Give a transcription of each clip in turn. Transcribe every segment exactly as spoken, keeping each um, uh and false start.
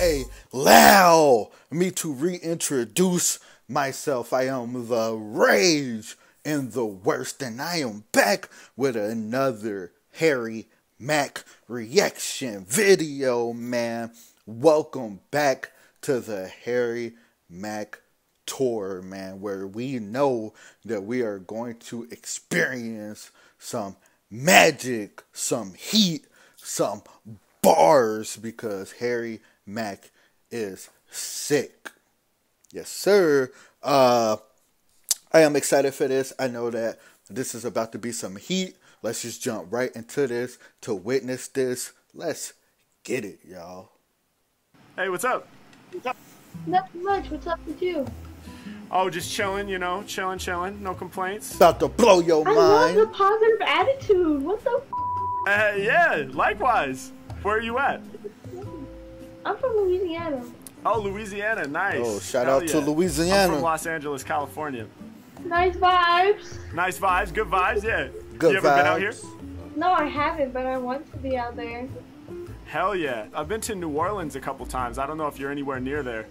a allow me to reintroduce myself. I am The Rage and The Worst, and I am back with another Harry Mack reaction video, man. Welcome back to the Harry Mack tour, man, where we know that we are going to experience some magic, some heat, some bars, because Harry Mack is sick. Yes, sir. Uh, I am excited for this. I know that this is about to be some heat. Let's just jump right into this to witness this. Let's get it, y'all. Hey, what's up? What's up? Nothing much. What's up with you? Oh, just chilling, you know, chilling, chilling. No complaints. About to blow your I mind. I love the positive attitude. What the f? Uh, yeah, likewise. Where are you at? I'm from Louisiana. Oh, Louisiana, nice. Oh, shout Hell out yeah. to Louisiana. I'm from Los Angeles, California. Nice vibes. Nice vibes, good vibes, yeah. Good you ever vibes. been out here? No, I haven't, but I want to be out there. Hell yeah. I've been to New Orleans a couple times. I don't know if you're anywhere near there.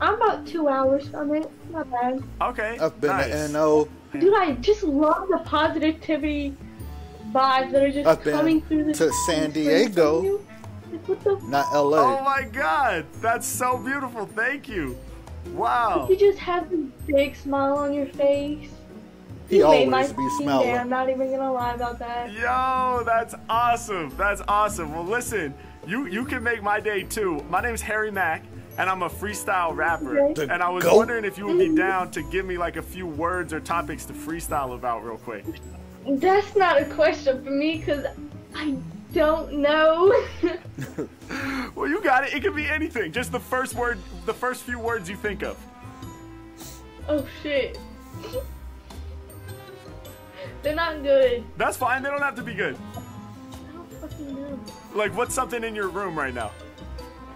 I'm about two hours from it. Not bad. Okay, I've been nice. to N O Dude, I just love the positivity vibes that are just I've coming through the to San Diego. Not L A. Oh my God, that's so beautiful. Thank you. Wow. You just have this big smile on your face. He you always be smiling. I'm not even gonna lie about that. Yo, that's awesome. That's awesome. Well, listen, you you can make my day too. My name's Harry Mack, and I'm a freestyle rapper. Okay. And I was Go. wondering if you would be down to give me like a few words or topics to freestyle about real quick. That's not a question for me, cause I. don't know. Well, you got it. It could be anything. Just the first word, the first few words you think of. Oh, shit. They're not good. That's fine. They don't have to be good. I don't fucking know. Like, what's something in your room right now?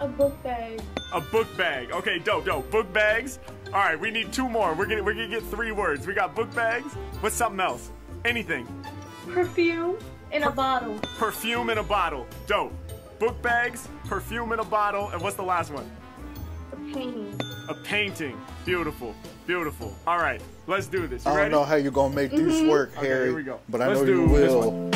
A book bag. A book bag. Okay, dope, dope. Book bags. All right, we need two more. We're gonna, we're gonna get three words. We got book bags. What's something else? Anything. Perfume. In a bottle. Perfume in a bottle. Dope. Book bags, perfume in a bottle, and what's the last one? A painting. A painting. Beautiful. Beautiful. All right, let's do this. You I ready? don't know how you're gonna make mm-hmm. this work, Harry. Okay, here we go. But I let's know do you will.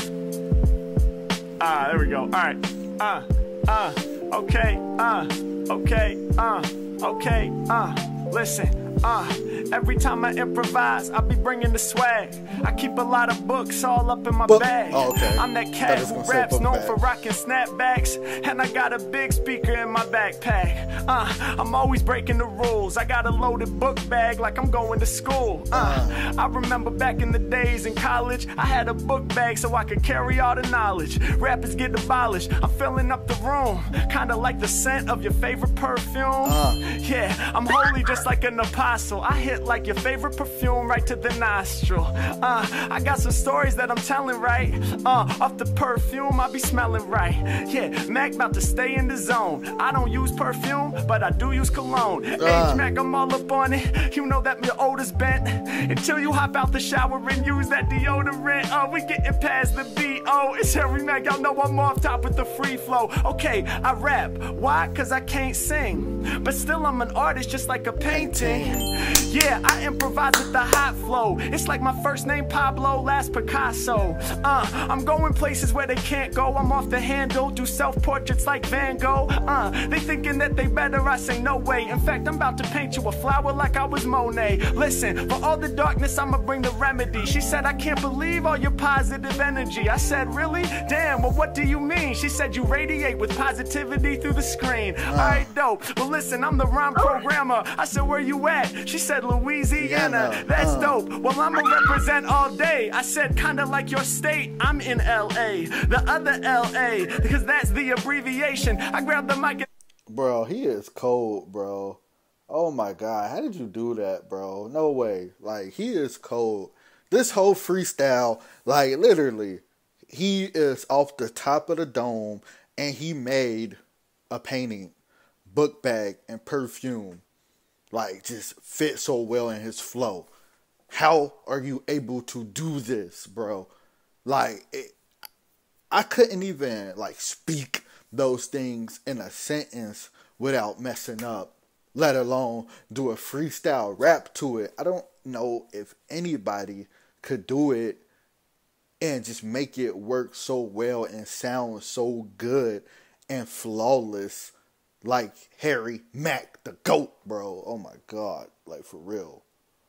Ah, there we go. All right. Uh, uh, okay, uh, okay, uh, okay, uh, listen. Uh, every time I improvise, I be bringing the swag. I keep a lot of books all up in my Book. bag. Oh, okay. I'm that cat who raps, known bag. for rocking snapbacks. And I got a big speaker in my backpack. Uh, I'm always breaking the rules. I got a loaded book bag like I'm going to school. Uh, I remember back in the days in college, I had a book bag so I could carry all the knowledge. Rappers get abolished. I'm filling up the room, kind of like the scent of your favorite perfume. Uh. Yeah, I'm holy just like an apostle. I hit like your favorite perfume right to the nostril. Uh, I got some stories that I'm telling, right? Uh, off the perfume, I be smelling right. Yeah, Mac about to stay in the zone. I don't use perfume, but I do use cologne. Uh. H Mac, I'm all up on it. You know that your odor's bent. Until you hop out the shower and use that deodorant. Uh, we getting past the beat. Oh, it's Harry Mac. Y'all know I'm off top with the free flow. Okay, I rap. Why? Cause I can't sing. But still, I'm an artist just like a painting. Yeah, I improvise with the hot flow. It's like my first name Pablo, last Picasso. Uh, I'm going places where they can't go. I'm off the handle, do self-portraits like Van Gogh. Uh, they thinking that they better, I say no way. In fact, I'm about to paint you a flower like I was Monet. Listen, for all the darkness, I'ma bring the remedy. She said, I can't believe all your positive energy. I said, really? Damn, well what do you mean? She said, you radiate with positivity through the screen. uh. Alright, dope, well listen, I'm the rhyme programmer. I said, where you at? She said Louisiana, yeah, no. that's uh. dope. Well, I'ma represent all day. I said kinda like your state, I'm in L A. The other L A, because that's the abbreviation. I grabbed the mic and Bro, he is cold, bro. Oh my God, how did you do that, bro? No way. Like, he is cold. This whole freestyle, like literally, he is off the top of the dome, and he made a painting, book bag, and perfume. Like, just fit so well in his flow. How are you able to do this, bro? Like, it, I couldn't even, like, speak those things in a sentence without messing up, let alone do a freestyle rap to it. I don't know if anybody could do it and just make it work so well and sound so good and flawless like Harry Mack, the GOAT, bro. Oh my God, like for real.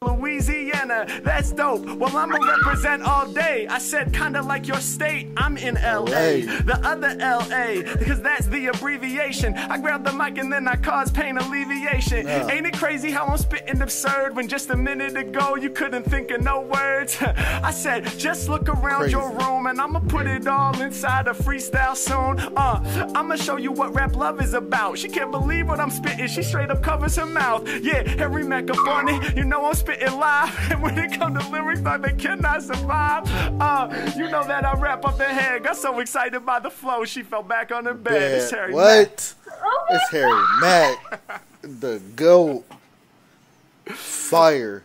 Louisiana, that's dope. Well, I'ma represent all day. I said kinda like your state. I'm in L A, the other L A, because that's the abbreviation. I grab the mic and then I cause pain alleviation. Yeah. Ain't it crazy how I'm spitting absurd when just a minute ago you couldn't think of no words? I said just look around crazy. Your room and I'ma put it all inside a freestyle soon. Uh, I'ma show you what rap love is about. She can't believe what I'm spitting. She straight up covers her mouth. Yeah, Harry Mack up on it. You know I'm spitting. It live, and when it comes to lyrics, like they cannot survive. Uh, you know that I wrap up the head. Got so excited by the flow, she fell back on her bed. Bad. It's Harry what? Mack. Oh it's Harry God. Mack, the GOAT. Fire.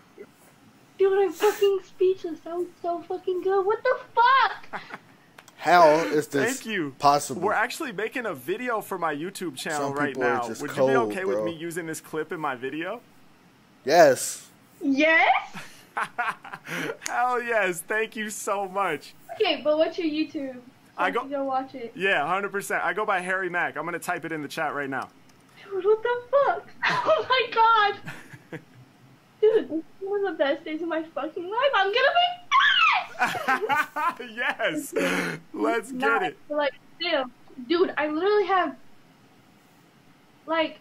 Dude, I'm fucking speechless. That was so fucking good. What the fuck? How is this Thank you. possible? We're actually making a video for my YouTube channel Some right now. Would cold, you be okay bro. with me using this clip in my video? Yes. Yes? Hell yes. Thank you so much. Okay, but what's your YouTube? So I go, you go watch it. Yeah, one hundred percent. I go by Harry Mack. I'm going to type it in the chat right now. Dude, what the fuck? Oh my God. Dude, this is one of the best days of my fucking life. I'm going to be Yes. Let's get it. Like, damn. Dude, I literally have, like,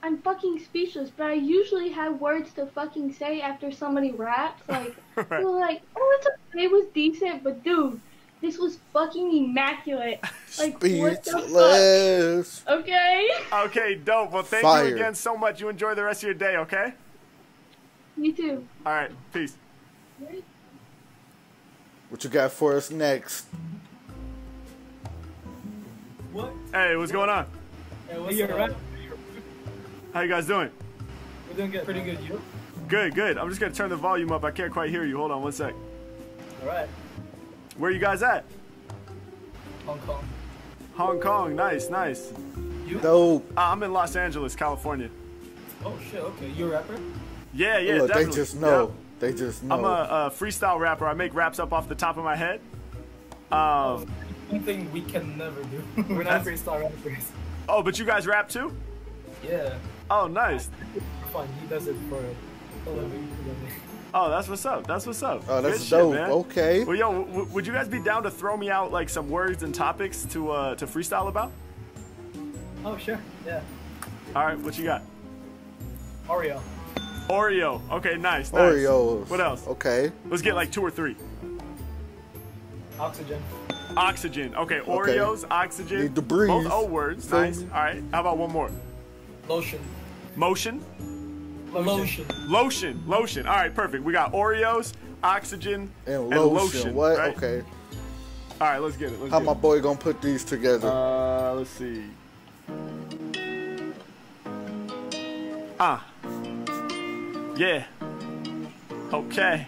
I'm fucking speechless, but I usually have words to fucking say after somebody raps. Like, right. You're like, oh, it's okay, it was decent, but dude, this was fucking immaculate. Like, speechless. What the fuck? Okay. Okay, dope. Well, thank Fire. you again so much. You enjoy the rest of your day, okay? You too. All right, peace. What you got for us next? What? Hey, what's going on? Hey, what's up? Right? How you guys doing? We're doing good. Pretty good, you? Good, good. I'm just going to turn the volume up. I can't quite hear you. Hold on one sec. All right. Where are you guys at? Hong Kong. Hong Kong. Nice, nice. You? Dope. Uh, I'm in Los Angeles, California. Oh, shit. Okay. You a rapper? Yeah, yeah, Look, definitely. They just know. Yep. They just know. I'm a, a freestyle rapper. I make raps up off the top of my head. Um, One thing we can never do. We're not freestyle rappers. Oh, but you guys rap too? Yeah. Oh, nice. Fun. He does it for a living. Oh, that's what's up. That's what's up. Oh, that's Good dope. Shit, man. Okay. Well, yo, w would you guys be down to throw me out like some words and topics to uh, to freestyle about? Oh, sure. Yeah. All right. What you got? Oreo. Oreo. Okay, nice. nice. Oreos. What else? Okay. Let's get like two or three. Oxygen. Oxygen. Okay. Oreos. Okay. Oxygen. Need to breathe. Both O words. Thing. Nice. All right. How about one more? Lotion. Motion? Lotion. Lotion. Lotion. All right, perfect. We got Oreos, oxygen, and lotion. And lotion what? Right? Okay. All right, let's get it. Let's How get my it. boy gonna put these together? Uh, let's see. Ah. Uh. Yeah. Okay.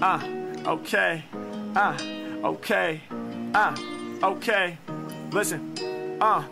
Ah. Uh. Okay. Ah. Uh. Okay. Ah. Uh. Okay. Listen. Ah. Uh.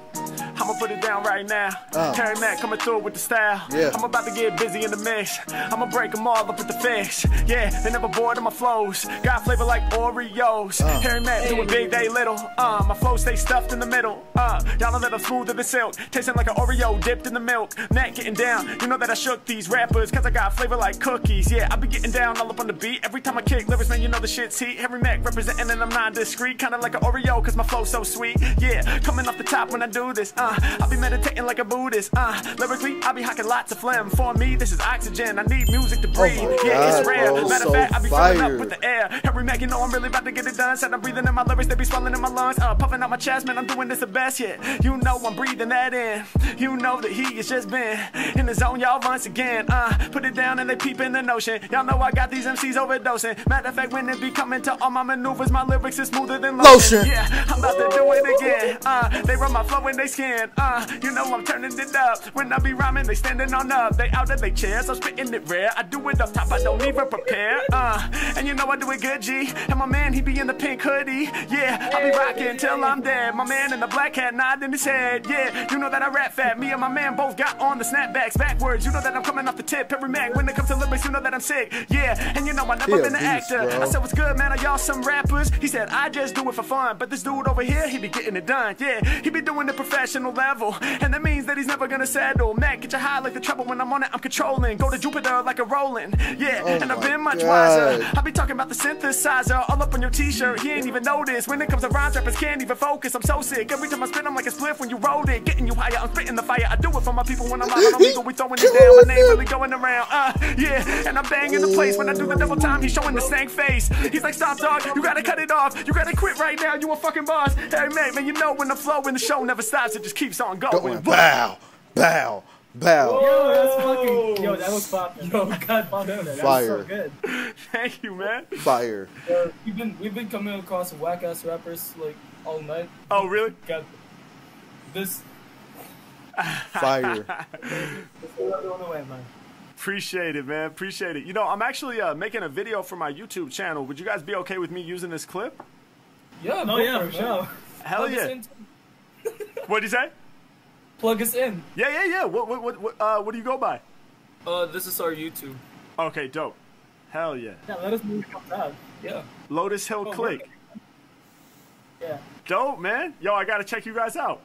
I'ma put it down right now. Uh. Harry Mack coming through with the style. Yeah. I'm about to get busy in the mix. I'ma break them all up with the fish. Yeah, they never bored of my flows. Got flavor like Oreos. Uh. Harry Mack doing big, they little. Uh, my flow stay stuffed in the middle. Uh, y'all know that I'm smoother than silk. Tasting like an Oreo dipped in the milk. Mack getting down. You know that I shook these rappers cause I got flavor like cookies. Yeah, I be getting down all up on the beat. Every time I kick lyrics, man, you know the shit's heat. Harry Mack representing and I'm not discreet. Kinda like an Oreo cause my flow's so sweet. Yeah, coming off the top when I do this. Uh, I be meditating like a Buddhist. Uh, lyrically, I be hocking lots of phlegm. For me, this is oxygen. I need music to breathe. Oh yeah, God, it's rare. Bro, Matter of so fact, I be filling up with the air. Harry Mack, you know I'm really about to get it done. Said I'm breathing in my lyrics, they be swelling in my lungs. Uh, puffing out my chest, man, I'm doing this the best yet. You know I'm breathing that in. You know that he has just been in the zone, y'all, once again. Uh, put it down and they peep in the notion. Y'all know I got these M Cs overdosing. Matter of fact, when it be coming to all my maneuvers, my lyrics is smoother than lotion. lotion. Yeah, I'm about to do it again. Uh, they on my flow and they skin. Uh, you know I'm turning it up. When I be rhyming, they standing on up. They out of they chairs, I'm spitting it rare. I do it up top, I don't even prepare. Uh, and you know I do it good, G. And my man, he be in the pink hoodie. Yeah, I be rocking till I'm dead. My man in the black hat nodding his head. Yeah, you know that I rap fat. Me and my man both got on the snapbacks backwards. You know that I'm coming off the tip. Harry Mack, when it comes to lyrics, you know that I'm sick. Yeah, and you know I never yeah, been an actor. Bro. I said, what's good, man? Are y'all some rappers? He said, I just do it for fun. But this dude over here, he be getting it done. Yeah, he be doing the professional level. And that means that he's never gonna settle. Mac, get your high like the trouble. When I'm on it, I'm controlling. Go to Jupiter like a Roland. Yeah, oh and I've been much God. wiser. I be talking about the synthesizer all up on your t-shirt. He ain't even noticed. When it comes to rhymes, rappers can't even focus. I'm so sick. Every time I spit, I'm like a spliff when you rolled it. Getting you higher, I'm spitting the fire. I do it for my people when I'm live. I don't even we throwing it down. My name really going around. Uh, yeah, and I'm banging the place. When I do the double time, he's showing the stank face. He's like, stop, dog. You gotta cut it off. You gotta quit right now. You a fucking boss. Hey, man, man, you know when the flow in the show never stops, it just keeps on going. Bow, bow, bow. Yo, that's fucking. Yo, that was poppin'. Yo, God, poppin'. That was so good. Thank you, man. Fire. Uh, we've been we've been coming across whack ass rappers like all night. Oh, really? God, this. Fire. Appreciate it, man. Appreciate it. You know, I'm actually uh, making a video for my YouTube channel. Would you guys be okay with me using this clip? Yeah, no, yeah, for sure. Hell yeah. What'd you say? Plug us in. Yeah, yeah, yeah. What, what, what, what, uh, what do you go by? Uh, this is our YouTube. Okay, dope. Hell yeah. Yeah, let us know what comes out. Yeah. Lotus Hill oh, Click. Yeah. Dope, man. Yo, I gotta check you guys out.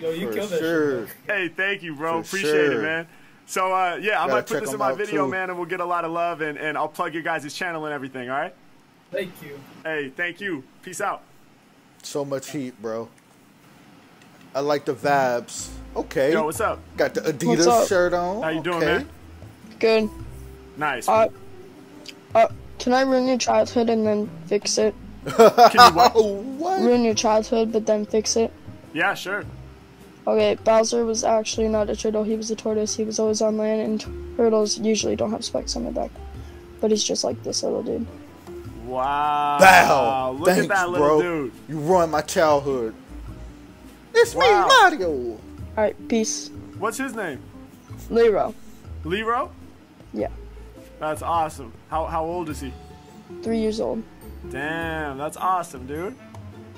Yo, you for killed it. Sure. Hey, thank you, bro. For Appreciate sure. it, man. So, uh, yeah, I might put this in my video, too. man, and we'll get a lot of love, and, and I'll plug your guys' channel and everything, all right? Thank you. Hey, thank you. Peace out. So much heat, bro. I like the vibes. Okay. Yo, what's up? Got the Adidas shirt on. How you doing, okay. man? Good. Nice. Uh, uh, can I ruin your childhood and then fix it? Can you what? what? Ruin your childhood, but then fix it? Yeah, sure. Okay, Bowser was actually not a turtle, he was a tortoise, he was always on land, and turtles usually don't have spikes on their back. But he's just like this little dude. Wow. Bow. Look Thanks, at that little bro. dude. You ruined my childhood. It's wow. me, Mario. Alright, peace. What's his name? Lero. Lero? Yeah. That's awesome. How, how old is he? Three years old. Damn, that's awesome, dude.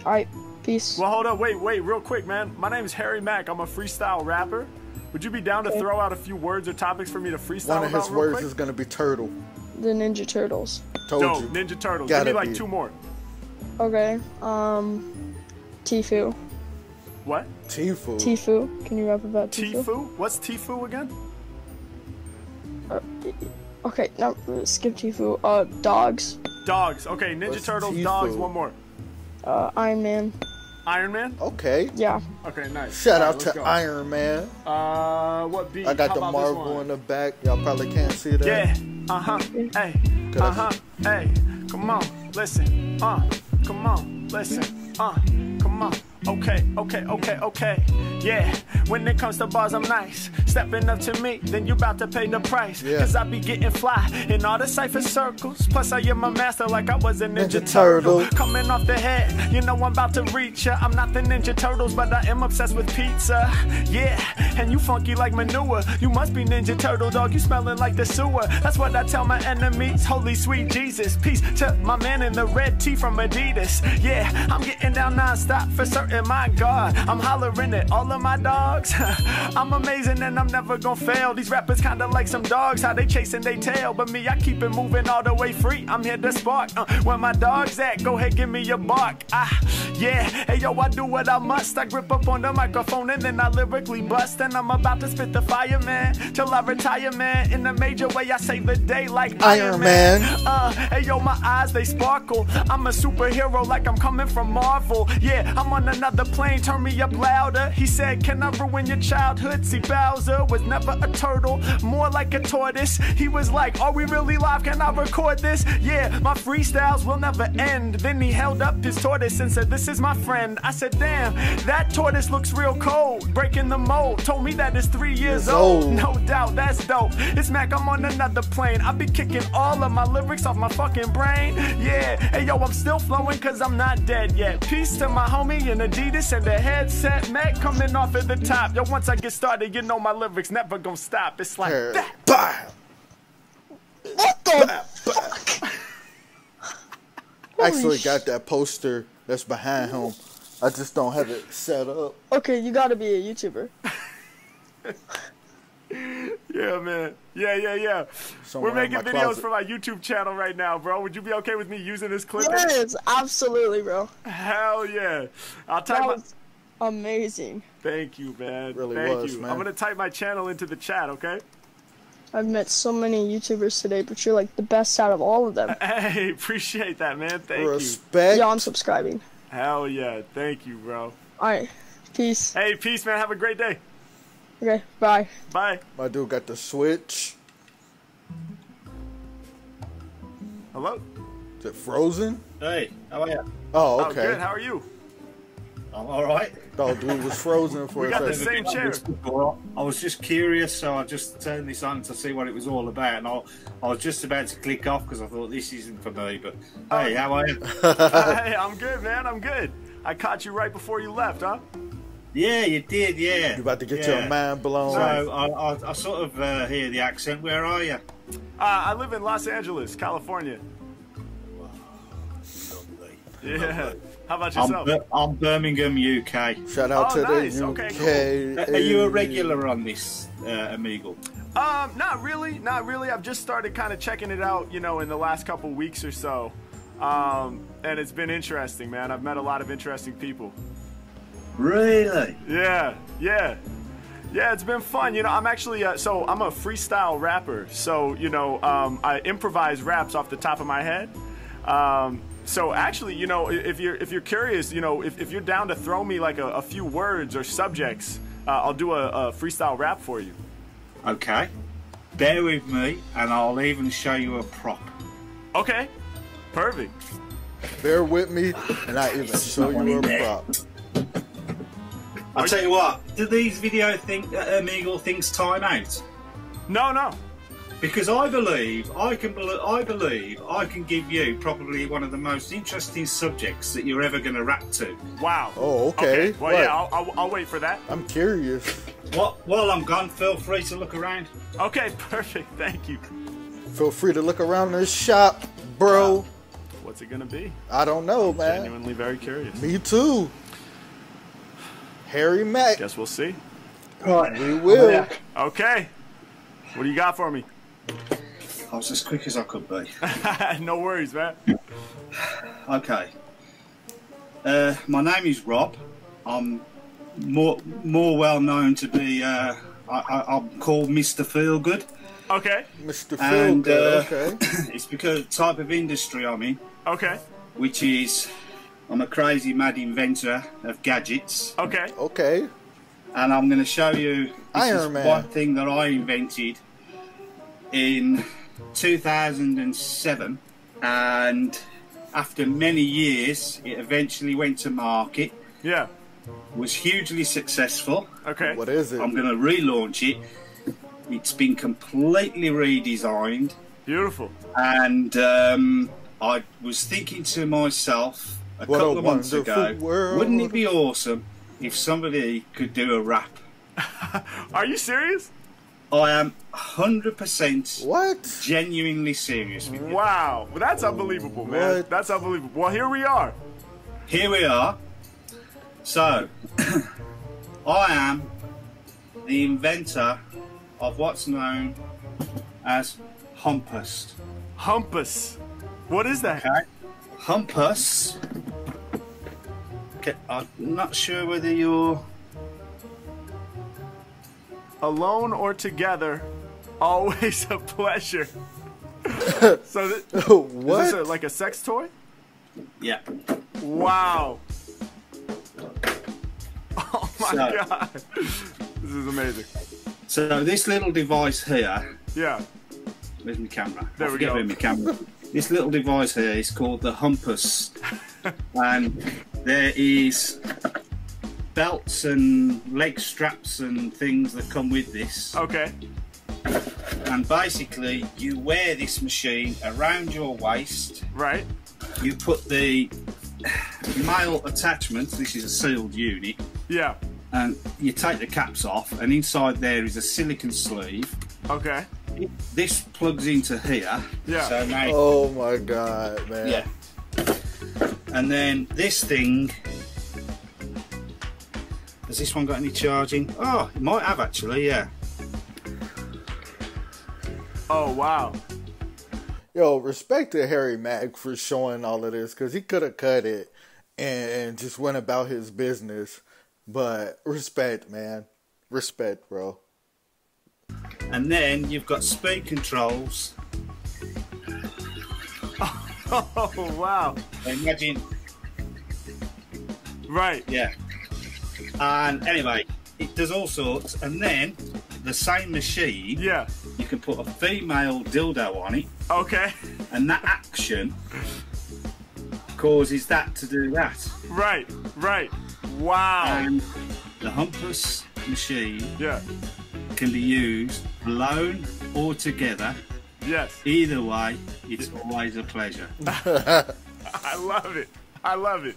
Alright. Peace. Well, hold up. Wait, wait, real quick, man. My name is Harry Mack. I'm a freestyle rapper. Would you be down to throw out a few words or topics for me to freestyle One of his about words quick? is going to be turtle. The Ninja Turtles. Told no, you. Ninja Turtles. Gotta Give me like be. two more. Okay. Um, Tfue. What? Tfue. Tfue. Can you rap about Tfue? Tfue? What's Tfue again? Uh, okay, no, skip Tfue. Uh, dogs. Dogs. Okay, Ninja What's Turtles, Tfue? dogs, one more. Uh, Iron Man. Iron Man? Okay. Yeah. Okay, nice. Shout out to Iron Man. Uh, what beat? I got the Marvel in the back. Y'all probably can't see that. Yeah. Uh-huh. Hey. Uh-huh. Hey. Come on. Listen. Uh. Come on. Listen. Uh. Come on. Okay, okay, okay, okay. Yeah, when it comes to bars, I'm nice. Stepping up to me, then you about to pay the price. Yeah. Cause I be getting fly in all the cypher circles. Plus I am my master like I was a Ninja, Ninja Turtle. Turtle. Coming off the head, you know I'm about to reach ya. I'm not the Ninja Turtles, but I am obsessed with pizza. Yeah, and you funky like manure. You must be Ninja Turtle, dog. You smelling like the sewer. That's what I tell my enemies. Holy sweet Jesus. Peace to my man in the red tee from Adidas. Yeah, I'm getting down nonstop for certain. And my God, I'm hollering at all of my dogs. I'm amazing and I'm never gonna fail. These rappers kinda like some dogs, how they chasing they tail. But me, I keep it moving all the way free. I'm here to spark. Uh, where my dog's at, go ahead, give me your bark. Ah, yeah, hey yo, I do what I must. I grip up on the microphone and then I lyrically bust. And I'm about to spit the fire, man, till I retire, man. In a major way, I save the day like Iron, Iron Man. Man. Uh, hey yo, my eyes, they sparkle. I'm a superhero like I'm coming from Marvel. Yeah, I'm on the another plane, turn me up louder. He said, can I ruin your childhood? See, Bowser was never a turtle, more like a tortoise. He was like, are we really live? Can I record this? Yeah, my freestyles will never end. Then he held up his tortoise and said, this is my friend. I said, damn, that tortoise looks real cold. Breaking the mold, told me that it's three years old. No doubt, that's dope. It's Mac, I'm on another plane. I be kicking all of my lyrics off my fucking brain. Yeah, hey yo, I'm still flowing cause I'm not dead yet. Peace to my homie in Adidas and the headset. Mac coming off at the top. Yo, once I get started, you know my lyrics never gonna stop. It's like Her. that. Bam. What the bah, fuck? I actually got that poster that's behind him. I just don't have it set up. Okay, you gotta be a YouTuber. Yeah, man. Yeah, yeah, yeah. Somewhere We're making videos closet. for my YouTube channel right now, bro. Would you be okay with me using this clip? Yes, absolutely, bro. Hell yeah. I'll type that was my... amazing. Thank you, man. It really Thank was, you. Man. I'm gonna type my channel into the chat, okay? I've met so many YouTubers today, but you're like the best out of all of them. Hey, appreciate that, man. Thank Respect. you. Respect. Yeah, I'm subscribing. Hell yeah. Thank you, bro. All right. Peace. Hey, peace, man. Have a great day. Okay. Bye. Bye. My dude got the Switch. Hello? Is it frozen? Hey, how are you? Oh, okay. Oh, good. How are you? I'm all right. Oh, dude was frozen for we a got second. The same chair. I was just curious, so I just turned this on to see what it was all about, and I, I was just about to click off because I thought this isn't for me. But oh. Hey, how are you? Hey, I'm good, man. I'm good. I caught you right before you left, huh? Yeah, you did. Yeah. You're about to get yeah. your mind blown. So I, I, I sort of uh, hear the accent. Where are you? Uh, I live in Los Angeles, California. Wow. Lovely. Yeah. Lovely. How about yourself? I'm, I'm Birmingham, U K. Shout out oh, to nice. the U K. Okay, cool. Are you a regular on this, uh, Amigo? Um, not really, not really. I've just started kind of checking it out, you know, in the last couple weeks or so, um, and it's been interesting, man. I've met a lot of interesting people. Really? Yeah, yeah. Yeah, it's been fun. You know, I'm actually, uh, so I'm a freestyle rapper. So, you know, um, I improvise raps off the top of my head. Um, So actually, you know, if you're if you're curious, you know, if, if you're down to throw me like a, a few words or subjects, uh, I'll do a, a freestyle rap for you. Okay. Bear with me, and I'll even show you a prop. Okay. Perfect. Bear with me, and I even show you a there. prop. I'll tell you what. Do these video think uh, Amigo thinks time out? No, no. Because I believe I can, I believe I can give you probably one of the most interesting subjects that you're ever going to rap to. Wow. Oh, okay. okay. Well, right. yeah, I'll, I'll, I'll wait for that. I'm curious. Well, while I'm gone, feel free to look around. Okay, perfect. Thank you. Feel free to look around this shop, bro. Wow. What's it going to be? I don't know, I'm man. Genuinely very curious. Me too. Harry Mack. Guess we'll see. Right. We will. Yeah. Okay. What do you got for me? I was as quick as I could be. No worries, man. Okay. Uh, my name is Rob. I'm more more well known to be. Uh, I, I, I'm called Mister Feelgood. Okay. Mister Feelgood. Uh, okay. It's because of the type of industry I'm in. Okay. Which is, I'm a crazy mad inventor of gadgets. Okay. Okay. And I'm going to show you this Iron Man. one thing that I invented in two thousand seven, and after many years it eventually went to market. Yeah, was hugely successful. Okay, what is it? I'm gonna relaunch it. It's been completely redesigned. Beautiful. And um I was thinking to myself a what couple a of months ago world. wouldn't it be awesome if somebody could do a rap? Are you serious? I am one hundred percent what? genuinely serious. Wow. Well, that's unbelievable, man. What? That's unbelievable. Well, here we are. Here we are. So, I am the inventor of what's known as Humpus. Humpus. What is that? Okay. Humpus. Okay. I'm not sure whether you're... Alone or together, always a pleasure. So th what? Is this a, like a sex toy? Yeah. Wow. Oh my so, god. This is amazing. So this little device here. Yeah. Where's my camera? There I we go. My camera. This little device here is called the Humpus. And There is belts and leg straps and things that come with this. Okay. And basically, you wear this machine around your waist. Right. You put the male attachment, this is a sealed unit. Yeah. And you take the caps off, and inside there is a silicone sleeve. Okay. This plugs into here. Yeah. So now, oh my god, man. Yeah. And then this thing. Has this one got any charging? Oh, it might have actually, yeah. Oh, wow. Yo, respect to Harry Mack for showing all of this, because he could have cut it and just went about his business. But respect, man. Respect, bro. And then you've got speed controls. Oh, wow. Imagine. Right. Yeah. And anyway, it does all sorts. And then the same machine. Yeah. You can put a female dildo on it. Okay. And that action causes that to do that. Right. Right. Wow. And the Humpus machine. Yeah. Can be used alone or together. Yes. Either way, it's always a pleasure. I love it. I love it.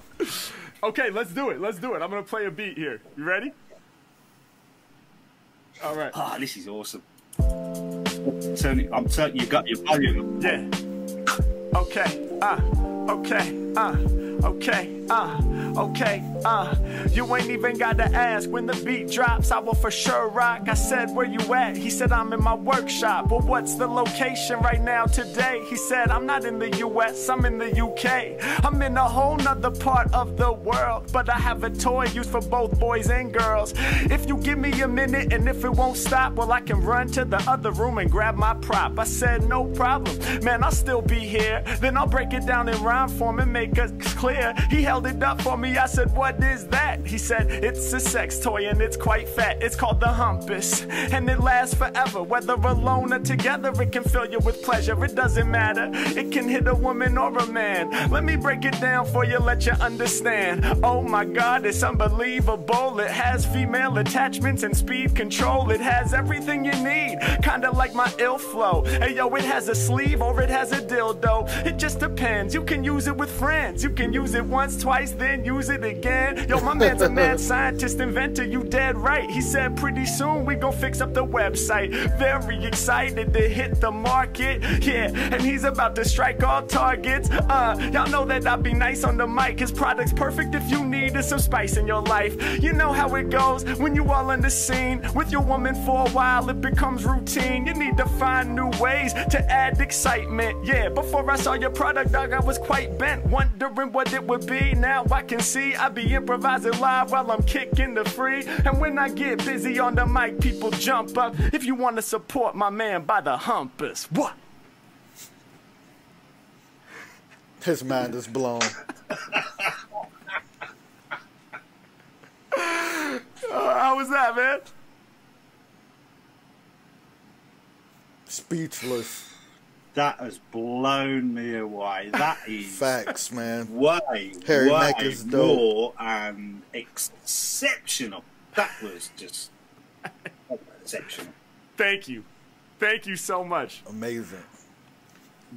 Okay, let's do it. Let's do it. I'm going to play a beat here. You ready? All right. Ah, oh, this is awesome. Turn it, I'm turning, you got your volume. Yeah. Okay. Ah. Uh, okay. Ah. Uh. Okay, uh, okay, uh you ain't even gotta ask. When the beat drops, I will for sure rock. I said, where you at? He said, I'm in my workshop. Well, what's the location right now today? He said, I'm not in the U S, I'm in the U K. I'm in a whole nother part of the world, but I have a toy used for both boys and girls. If you give me a minute and if it won't stop, well, I can run to the other room and grab my prop. I said, no problem, man, I'll still be here. Then I'll break it down in rhyme form and make us clear. He held it up for me, I said, what is that? He said, it's a sex toy and it's quite fat. It's called the Humpus and it lasts forever. Whether alone or together, it can fill you with pleasure. It doesn't matter, it can hit a woman or a man. Let me break it down for you, let you understand. Oh my god, it's unbelievable. It has female attachments and speed control. It has everything you need, kinda like my ill flow. Hey yo, it has a sleeve or it has a dildo. It just depends, you can use it with friends. You can use Use it once, twice, then use it again. Yo, my man's a mad scientist, inventor, you dead right. He said pretty soon we gon' fix up the website. Very excited to hit the market. Yeah, and he's about to strike all targets. Uh, y'all know that I'll be nice on the mic. His product's perfect if you needed some spice in your life. You know how it goes when you all in the scene. With your woman for a while, it becomes routine. You need to find new ways to add excitement. Yeah, before I saw your product, dog, I was quite bent, wondering what it would be. Now I can see I be improvising live while I'm kicking the free. And when I get busy on the mic, people jump up. If you want to support my man by the Humpus, what? His mind is blown. uh, how was that, man? Speechless. That has blown me away. That is facts, man. Way, Harry way is more and exceptional. That was just exceptional. Thank you, thank you so much. Amazing.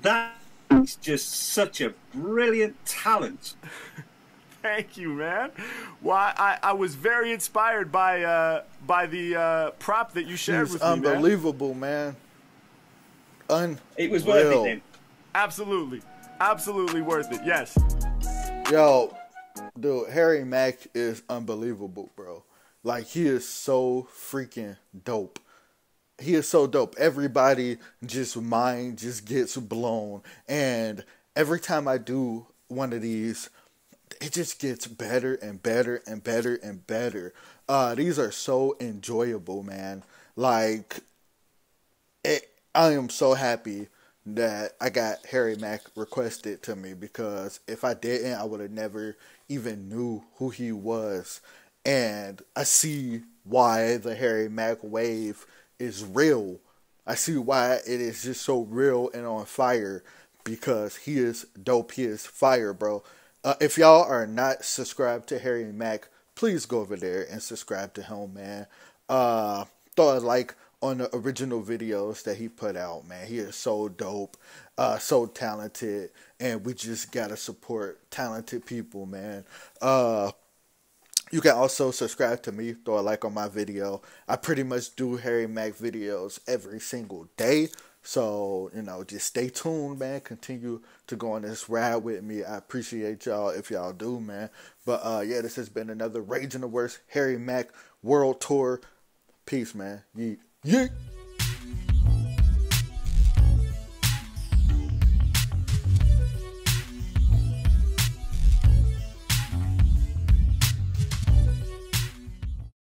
That is just such a brilliant talent. Thank you, man. Well, I, I was very inspired by uh, by the uh, prop that you shared with me, man. Unbelievable, man. Unreal. It was worth it then. Absolutely. Absolutely worth it. Yes. Yo, dude, Harry Mack is unbelievable, bro. Like, he is so freaking dope. He is so dope. Everybody just mind just gets blown. And every time I do one of these, it just gets better and better and better and better. Uh, these are so enjoyable, man. Like, it I am so happy that I got Harry Mack requested to me, because if I didn't, I would have never even knew who he was. And I see why the Harry Mack wave is real. I see why it is just so real and on fire, because he is dope. He is fire, bro. Uh, if y'all are not subscribed to Harry Mack, please go over there and subscribe to him, man. Uh, throw a like on the original videos that he put out, man. He is so dope, uh, so talented, and we just gotta support talented people, man. Uh, you can also subscribe to me, throw a like on my video. I pretty much do Harry Mack videos every single day. So, you know, just stay tuned, man. Continue to go on this ride with me. I appreciate y'all if y'all do, man. But, uh, yeah, this has been another Rage and the Worst Harry Mack World Tour. Peace, man. Yeet. Yeet.